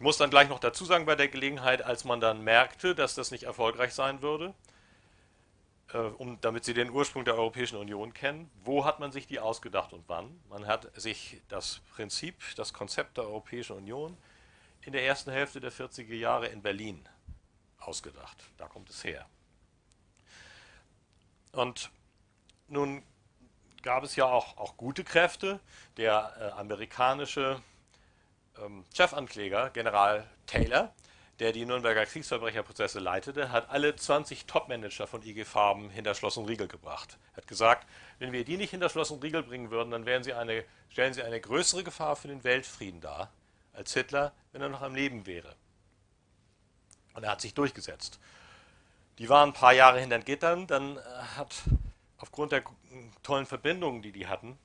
Ich muss dann gleich noch dazu sagen, bei der Gelegenheit, als man dann merkte, dass das nicht erfolgreich sein würde, damit Sie den Ursprung der Europäischen Union kennen, wo hat man sich die ausgedacht und wann? Man hat sich das Prinzip, das Konzept der Europäischen Union in der ersten Hälfte der 40er Jahre in Berlin ausgedacht. Da kommt es her. Und nun gab es ja auch gute Kräfte. Der amerikanische Chefankläger, General Taylor, der die Nürnberger Kriegsverbrecherprozesse leitete, hat alle 20 Topmanager von IG Farben hinter Schloss und Riegel gebracht. Er hat gesagt, wenn wir die nicht hinter Schloss und Riegel bringen würden, dann stellen sie eine größere Gefahr für den Weltfrieden dar, als Hitler, wenn er noch am Leben wäre. Und er hat sich durchgesetzt. Die waren ein paar Jahre hinter den Gittern, dann hat aufgrund der tollen Verbindungen, die hatten,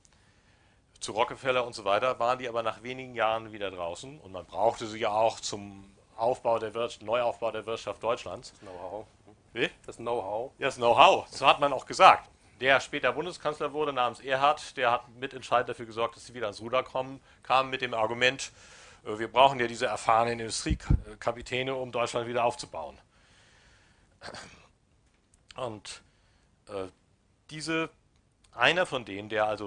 zu Rockefeller und so weiter, waren die aber nach wenigen Jahren wieder draußen. Und man brauchte sie ja auch zum Neuaufbau der Wirtschaft Deutschlands. Das Know-how. Wie? Das Know-how. Ja, das Know-how. So hat man auch gesagt. Der später Bundeskanzler wurde, namens Erhard, der hat mitentscheidend dafür gesorgt, dass sie wieder ans Ruder kamen mit dem Argument, wir brauchen ja diese erfahrenen Industriekapitäne, um Deutschland wieder aufzubauen. Und einer von denen, der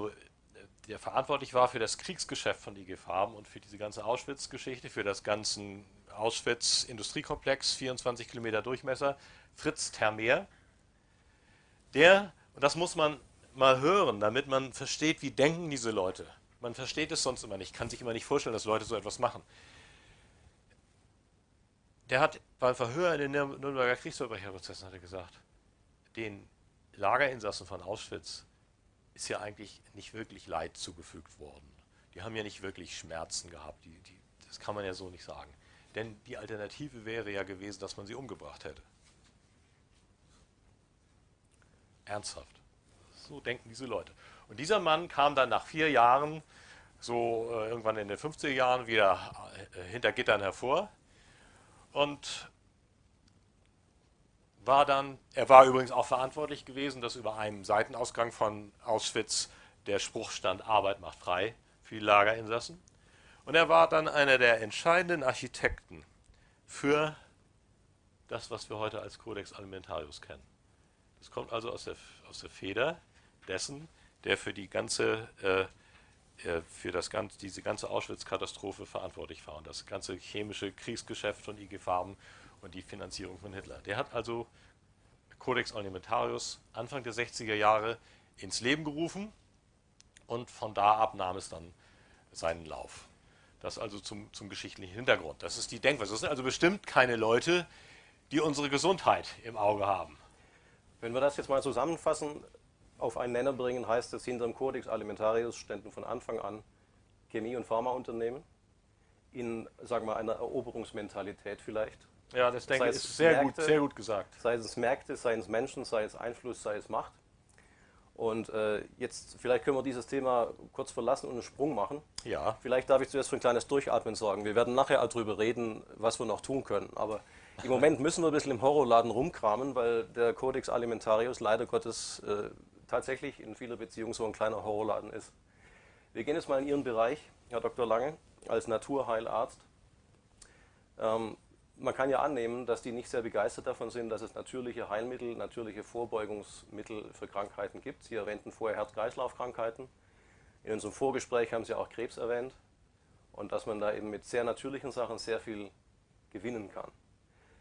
verantwortlich war für das Kriegsgeschäft von IG Farben und für diese ganze Auschwitz-Geschichte, für das ganzen Auschwitz-Industriekomplex, 24 Kilometer Durchmesser, Fritz Termeer, und das muss man mal hören, damit man versteht, wie denken diese Leute. Man versteht es sonst immer nicht, kann sich immer nicht vorstellen, dass Leute so etwas machen. Der hat beim Verhör in den Nürnberger Kriegsverbrecherprozessen hat er gesagt, den Lagerinsassen von Auschwitz ist ja eigentlich nicht wirklich Leid zugefügt worden. Die haben ja nicht wirklich Schmerzen gehabt, das kann man ja so nicht sagen. Denn die Alternative wäre ja gewesen, dass man sie umgebracht hätte. Ernsthaft. So denken diese Leute. Und dieser Mann kam dann nach 4 Jahren, so irgendwann in den 50er Jahren, wieder hinter Gittern hervor und er war übrigens auch verantwortlich gewesen, dass über einem Seitenausgang von Auschwitz der Spruch stand, Arbeit macht frei für die Lagerinsassen. Und er war dann einer der entscheidenden Architekten für das, was wir heute als Codex Alimentarius kennen. Das kommt also aus der Feder dessen, der für diese ganze Auschwitz-Katastrophe verantwortlich war und das ganze chemische Kriegsgeschäft von IG Farben und die Finanzierung von Hitler. Der hat also Codex Alimentarius Anfang der 60er Jahre ins Leben gerufen und von da ab nahm es dann seinen Lauf. Das also zum geschichtlichen Hintergrund. Das ist die Denkweise. Das sind also bestimmt keine Leute, die unsere Gesundheit im Auge haben. Wenn wir das jetzt mal zusammenfassen, auf einen Nenner bringen, heißt es, hinter dem Codex Alimentarius ständen von Anfang an Chemie- und Pharmaunternehmen in, sagen wir, einer Eroberungsmentalität vielleicht. Ja, das denke ich, ist sehr gut gesagt. Sei es Märkte, sei es Menschen, sei es Einfluss, sei es Macht. Und jetzt, vielleicht können wir dieses Thema kurz verlassen und einen Sprung machen. Ja. Vielleicht darf ich zuerst für ein kleines Durchatmen sorgen. Wir werden nachher darüber reden, was wir noch tun können. Aber im Moment müssen wir ein bisschen im Horrorladen rumkramen, weil der Codex Alimentarius leider Gottes tatsächlich in vieler Beziehung so ein kleiner Horrorladen ist. Wir gehen jetzt mal in Ihren Bereich, Herr Dr. Lange, als Naturheilarzt. Man kann ja annehmen, dass die nicht sehr begeistert davon sind, dass es natürliche Heilmittel, natürliche Vorbeugungsmittel für Krankheiten gibt. Sie erwähnten vorher Herz-Kreislauf-Krankheiten. In unserem Vorgespräch haben Sie auch Krebs erwähnt und dass man da eben mit sehr natürlichen Sachen sehr viel gewinnen kann.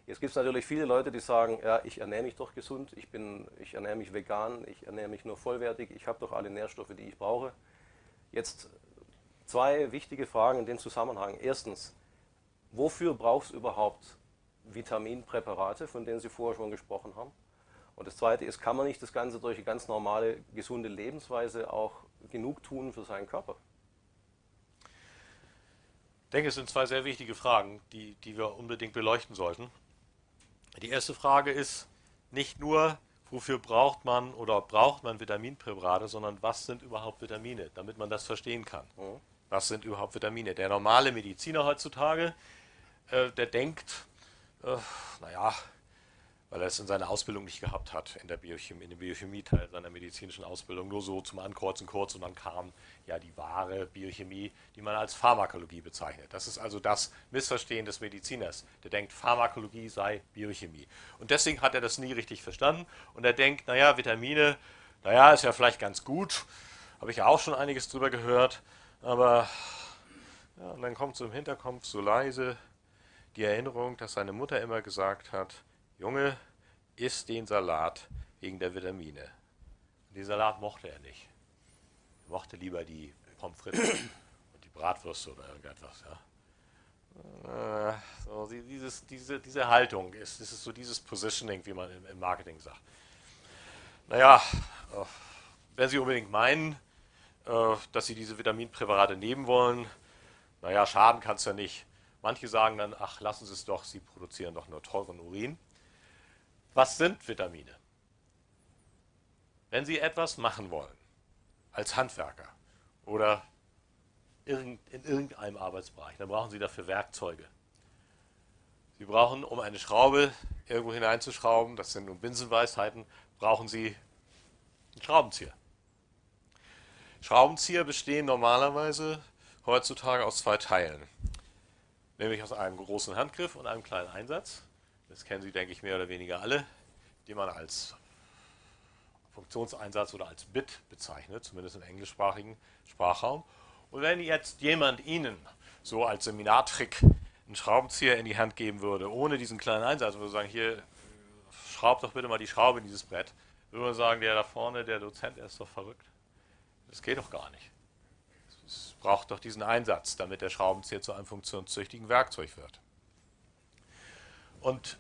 Jetzt gibt es natürlich viele Leute, die sagen, ja, ich ernähre mich doch gesund, ich ernähre mich vegan, ich ernähre mich nur vollwertig, ich habe doch alle Nährstoffe, die ich brauche. Jetzt 2 wichtige Fragen in dem Zusammenhang. Erstens, wofür brauchst du überhaupt Vitaminpräparate, von denen Sie vorher schon gesprochen haben? Und das Zweite ist, kann man nicht das Ganze durch eine ganz normale, gesunde Lebensweise auch genug tun für seinen Körper? Ich denke, es sind 2 sehr wichtige Fragen, die wir unbedingt beleuchten sollten. Die erste Frage ist nicht nur, wofür braucht man oder braucht man Vitaminpräparate, sondern was sind überhaupt Vitamine, damit man das verstehen kann. Mhm. Was sind überhaupt Vitamine? Der normale Mediziner heutzutage, der denkt, naja, weil er es in seiner Ausbildung nicht gehabt hat, in der Biochemie, in dem Biochemie-Teil seiner medizinischen Ausbildung, nur so zum Ankreuzen kurz, und dann kam ja die wahre Biochemie, die man als Pharmakologie bezeichnet. Das ist also das Missverstehen des Mediziners, der denkt, Pharmakologie sei Biochemie. Und deswegen hat er das nie richtig verstanden und er denkt, naja, Vitamine, naja, ist ja vielleicht ganz gut, habe ich ja auch schon einiges drüber gehört, aber ja, und dann kommt so im Hinterkopf so leise die Erinnerung, dass seine Mutter immer gesagt hat, Junge, iss den Salat wegen der Vitamine. Und den Salat mochte er nicht. Er mochte lieber die Pommes frites und die Bratwürste oder irgendetwas. Ja. So, diese Haltung, es ist so dieses Positioning, wie man im Marketing sagt. Naja, wenn Sie unbedingt meinen, dass Sie diese Vitaminpräparate nehmen wollen, naja, schaden kann es ja nicht. Manche sagen dann, ach, lassen Sie es doch, Sie produzieren doch nur teuren Urin. Was sind Vitamine? Wenn Sie etwas machen wollen, als Handwerker oder in irgendeinem Arbeitsbereich, dann brauchen Sie dafür Werkzeuge. Sie brauchen, um eine Schraube irgendwo hineinzuschrauben, das sind nun Binsenweisheiten, brauchen Sie einen Schraubenzieher. Schraubenzieher bestehen normalerweise heutzutage aus zwei Teilen, nämlich aus einem großen Handgriff und einem kleinen Einsatz. Das kennen Sie, denke ich, mehr oder weniger alle, die man als Funktionseinsatz oder als Bit bezeichnet, zumindest im englischsprachigen Sprachraum. Und wenn jetzt jemand Ihnen so als Seminartrick einen Schraubenzieher in die Hand geben würde, ohne diesen kleinen Einsatz, würde sagen, hier, schraub doch bitte mal die Schraube in dieses Brett, würde man sagen, der da vorne, der Dozent, er ist doch verrückt. Das geht doch gar nicht. Es braucht doch diesen Einsatz, damit der Schraubenzieher zu einem funktionstüchtigen Werkzeug wird. Und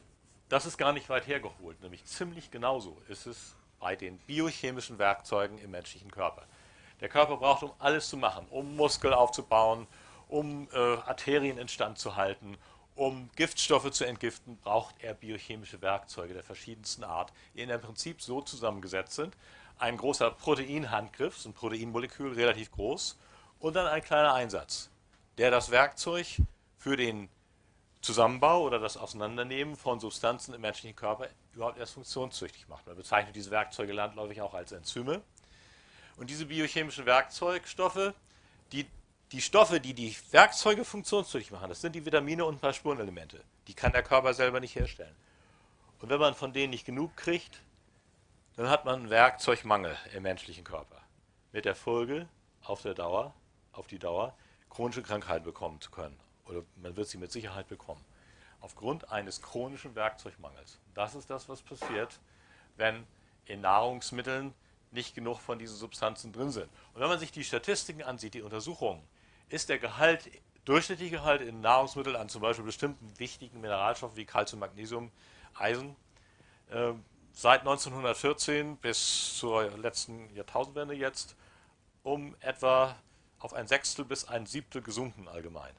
das ist gar nicht weit hergeholt, nämlich ziemlich genauso ist es bei den biochemischen Werkzeugen im menschlichen Körper. Der Körper braucht, um alles zu machen, um Muskel aufzubauen, um Arterien instand zu halten, um Giftstoffe zu entgiften, braucht er biochemische Werkzeuge der verschiedensten Art, die im Prinzip so zusammengesetzt sind. Ein großer Proteinhandgriff, ein Proteinmolekül, relativ groß, und dann ein kleiner Einsatz, der das Werkzeug für den Zusammenbau oder das Auseinandernehmen von Substanzen im menschlichen Körper überhaupt erst funktionstüchtig macht. Man bezeichnet diese Werkzeuge landläufig auch als Enzyme. Und diese biochemischen Werkzeugstoffe, die Stoffe, die die Werkzeuge funktionstüchtig machen, das sind die Vitamine und ein paar Spurenelemente. Die kann der Körper selber nicht herstellen. Und wenn man von denen nicht genug kriegt, dann hat man einen Werkzeugmangel im menschlichen Körper. Mit der Folge, auf die Dauer, chronische Krankheiten bekommen zu können. Oder man wird sie mit Sicherheit bekommen, aufgrund eines chronischen Werkzeugmangels. Das ist das, was passiert, wenn in Nahrungsmitteln nicht genug von diesen Substanzen drin sind. Und wenn man sich die Statistiken ansieht, die Untersuchungen, ist der Gehalt, durchschnittliche Gehalt in Nahrungsmitteln an zum Beispiel bestimmten wichtigen Mineralstoffen wie Calcium, Magnesium, Eisen, seit 1914 bis zur letzten Jahrtausendwende jetzt um etwa auf 1/6 bis 1/7 gesunken allgemein.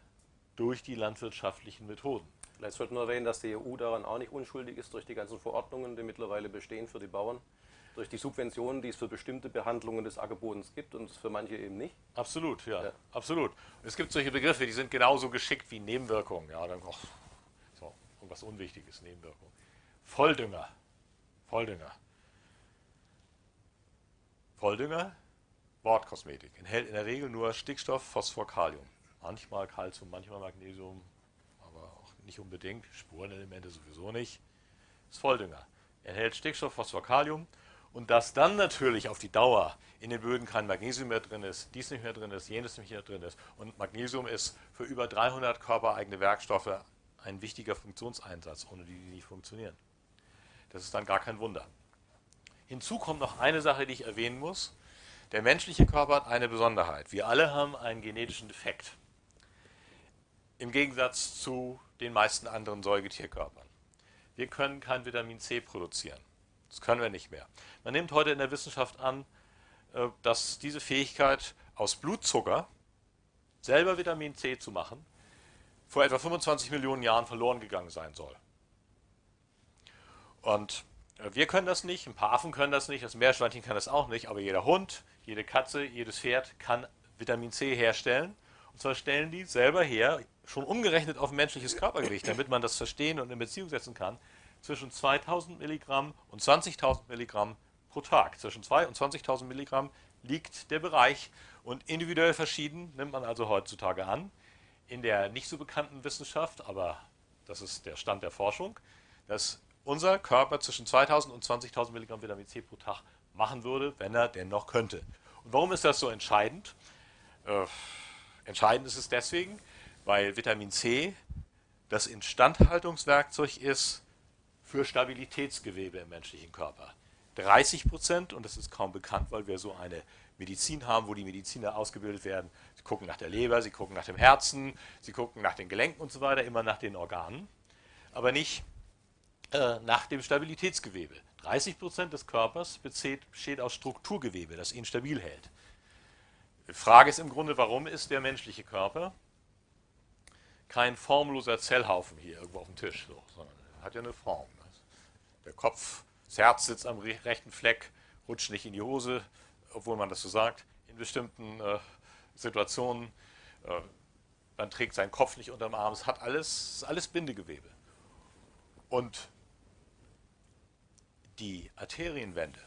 Durch die landwirtschaftlichen Methoden. Vielleicht sollten wir erwähnen, dass die EU daran auch nicht unschuldig ist, durch die ganzen Verordnungen, die mittlerweile bestehen für die Bauern, durch die Subventionen, die es für bestimmte Behandlungen des Ackerbodens gibt und für manche eben nicht. Absolut, ja. Absolut. Es gibt solche Begriffe, die sind genauso geschickt wie Nebenwirkungen. Ja, dann auch so, irgendwas Unwichtiges, Nebenwirkungen. Volldünger. Volldünger. Volldünger, Wortkosmetik. Enthält in der Regel nur Stickstoff, Phosphor, Kalium. Manchmal Calcium, manchmal Magnesium, aber auch nicht unbedingt. Spurenelemente sowieso nicht. Ist Volldünger. Enthält Stickstoff, Phosphor, Kalium. Und dass dann natürlich auf die Dauer in den Böden kein Magnesium mehr drin ist, dies nicht mehr drin ist, jenes nicht mehr drin ist. Und Magnesium ist für über 300 körpereigene Werkstoffe ein wichtiger Funktionseinsatz, ohne die die nicht funktionieren. Das ist dann gar kein Wunder. Hinzu kommt noch eine Sache, die ich erwähnen muss. Der menschliche Körper hat eine Besonderheit. Wir alle haben einen genetischen Defekt. Im Gegensatz zu den meisten anderen Säugetierkörpern. Wir können kein Vitamin C produzieren. Das können wir nicht mehr. Man nimmt heute in der Wissenschaft an, dass diese Fähigkeit, aus Blutzucker selber Vitamin C zu machen, vor etwa 25 Millionen Jahren verloren gegangen sein soll. Und wir können das nicht, ein paar Affen können das nicht, das Meerschweinchen kann das auch nicht, aber jeder Hund, jede Katze, jedes Pferd kann Vitamin C herstellen. Und zwar stellen die selber her, schon umgerechnet auf menschliches Körpergewicht, damit man das verstehen und in Beziehung setzen kann, zwischen 2000 Milligramm und 20.000 Milligramm pro Tag. Zwischen 2 und 20.000 Milligramm liegt der Bereich und individuell verschieden nimmt man also heutzutage an. In der nicht so bekannten Wissenschaft, aber das ist der Stand der Forschung, dass unser Körper zwischen 2000 und 20.000 Milligramm Vitamin C pro Tag machen würde, wenn er denn noch könnte. Und warum ist das so entscheidend? Entscheidend ist es deswegen, weil Vitamin C das Instandhaltungswerkzeug ist für Stabilitätsgewebe im menschlichen Körper. 30%, und das ist kaum bekannt, weil wir so eine Medizin haben, wo die Mediziner ausgebildet werden. Sie gucken nach der Leber, sie gucken nach dem Herzen, sie gucken nach den Gelenken und so weiter, immer nach den Organen, aber nicht nach dem Stabilitätsgewebe. 30% des Körpers besteht aus Strukturgewebe, das ihn stabil hält. Die Frage ist im Grunde, warum ist der menschliche Körper kein formloser Zellhaufen hier irgendwo auf dem Tisch, so, sondern er hat ja eine Form. Der Kopf, das Herz sitzt am rechten Fleck, rutscht nicht in die Hose, obwohl man das so sagt, in bestimmten Situationen. Man trägt seinen Kopf nicht unterm Arm, es hat alles, ist alles Bindegewebe. Und die Arterienwände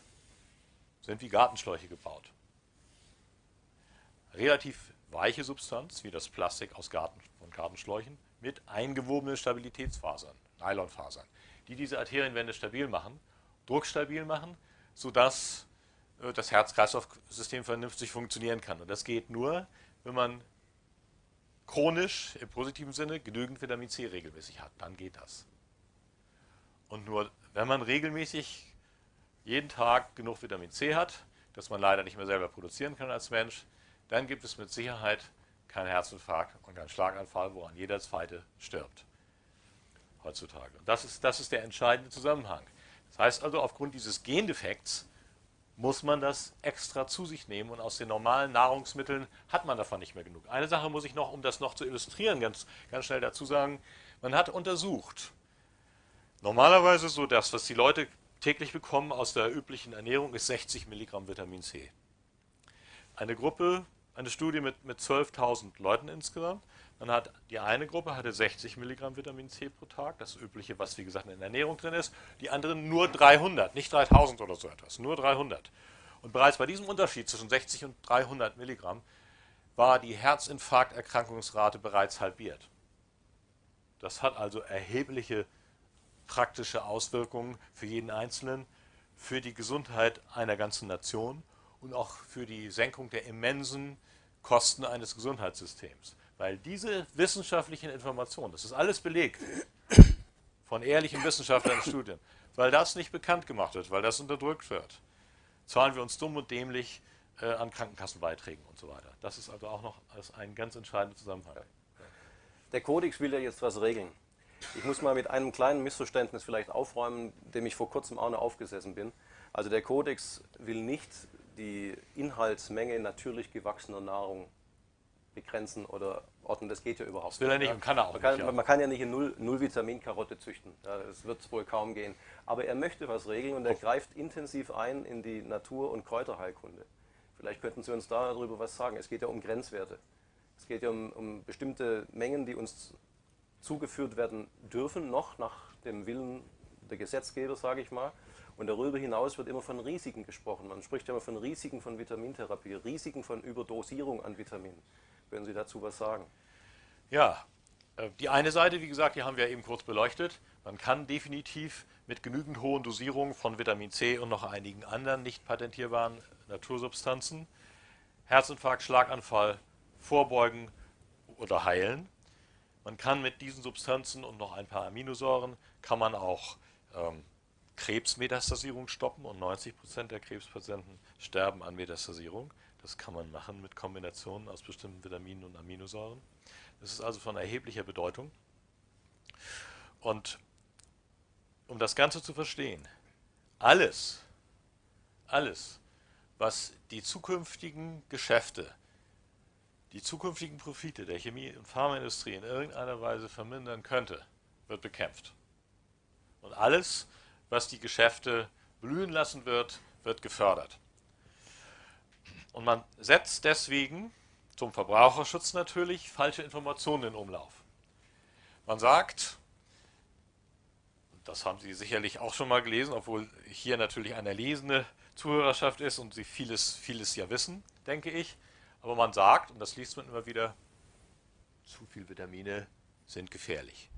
sind wie Gartenschläuche gebaut. Relativ weiche Substanz, wie das Plastik aus Gartenschläuchen, mit eingewobenen Stabilitätsfasern, Nylonfasern, die diese Arterienwände stabil machen, druckstabil machen, sodass das Herz-Kreislauf-System vernünftig funktionieren kann. Und das geht nur, wenn man chronisch, im positiven Sinne, genügend Vitamin C regelmäßig hat. Dann geht das. Und nur wenn man regelmäßig jeden Tag genug Vitamin C hat, das man leider nicht mehr selber produzieren kann als Mensch, dann gibt es mit Sicherheit keinen Herzinfarkt und keinen Schlaganfall, woran jeder Zweite stirbt heutzutage. Und das ist der entscheidende Zusammenhang. Das heißt also, aufgrund dieses Gendefekts muss man das extra zu sich nehmen und aus den normalen Nahrungsmitteln hat man davon nicht mehr genug. Eine Sache muss ich noch, um das noch zu illustrieren, ganz schnell dazu sagen, man hat untersucht. Normalerweise so das, was die Leute täglich bekommen aus der üblichen Ernährung, ist 60 Milligramm Vitamin C. Eine Gruppe, eine Studie mit 12.000 Leuten insgesamt. Die eine Gruppe hatte 60 Milligramm Vitamin C pro Tag, das Übliche, was wie gesagt in der Ernährung drin ist. Die anderen nur 300, nicht 3.000 oder so etwas, nur 300. Und bereits bei diesem Unterschied zwischen 60 und 300 Milligramm war die Herzinfarkterkrankungsrate bereits halbiert. Das hat also erhebliche praktische Auswirkungen für jeden Einzelnen, für die Gesundheit einer ganzen Nation und auch für die Senkung der immensen Kosten eines Gesundheitssystems. Weil diese wissenschaftlichen Informationen, das ist alles belegt von ehrlichen Wissenschaftlern und Studien, weil das nicht bekannt gemacht wird, weil das unterdrückt wird, zahlen wir uns dumm und dämlich an Krankenkassenbeiträgen und so weiter. Das ist also auch noch ein ganz entscheidender Zusammenhang. Der Codex will ja jetzt was regeln. Ich muss mal mit einem kleinen Missverständnis vielleicht aufräumen, dem ich vor kurzem auch noch aufgesessen bin. Also der Codex will nicht die Inhaltsmenge natürlich gewachsener Nahrung begrenzen oder ordnen. Das geht ja überhaupt nicht. Das will er nicht und kann er auch nicht. Man kann ja nicht eine Null-Vitamin-Karotte züchten. Das wird wohl kaum gehen. Aber er möchte was regeln und er greift intensiv ein in die Natur- und Kräuterheilkunde. Vielleicht könnten Sie uns darüber was sagen. Es geht ja um Grenzwerte. Es geht ja um bestimmte Mengen, die uns zugeführt werden dürfen, noch nach dem Willen der Gesetzgeber, sage ich mal. Und darüber hinaus wird immer von Risiken gesprochen. Man spricht ja immer von Risiken von Vitamintherapie, Risiken von Überdosierung an Vitaminen. Können Sie dazu was sagen? Ja, die eine Seite, wie gesagt, die haben wir eben kurz beleuchtet. Man kann definitiv mit genügend hohen Dosierungen von Vitamin C und noch einigen anderen nicht patentierbaren Natursubstanzen Herzinfarkt, Schlaganfall vorbeugen oder heilen. Man kann mit diesen Substanzen und noch ein paar Aminosäuren kann man auch Krebsmetastasierung stoppen und 90% der Krebspatienten sterben an Metastasierung. Das kann man machen mit Kombinationen aus bestimmten Vitaminen und Aminosäuren. Das ist also von erheblicher Bedeutung. Und um das Ganze zu verstehen, alles, was die zukünftigen Geschäfte, die zukünftigen Profite der Chemie- und Pharmaindustrie in irgendeiner Weise vermindern könnte, wird bekämpft. Und alles, was die Geschäfte blühen lassen wird, wird gefördert. Und man setzt deswegen, zum Verbraucherschutz natürlich, falsche Informationen in Umlauf. Man sagt, Das haben Sie sicherlich auch schon mal gelesen, obwohl hier natürlich eine lesende Zuhörerschaft ist und Sie vieles ja wissen, denke ich. Aber man sagt, und das liest man immer wieder, zu viel Vitamine sind gefährlich.